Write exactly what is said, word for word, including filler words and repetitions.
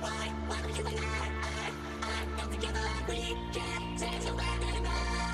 Why, why would you like that? I, I, don't together we can't say it's so bad anymore.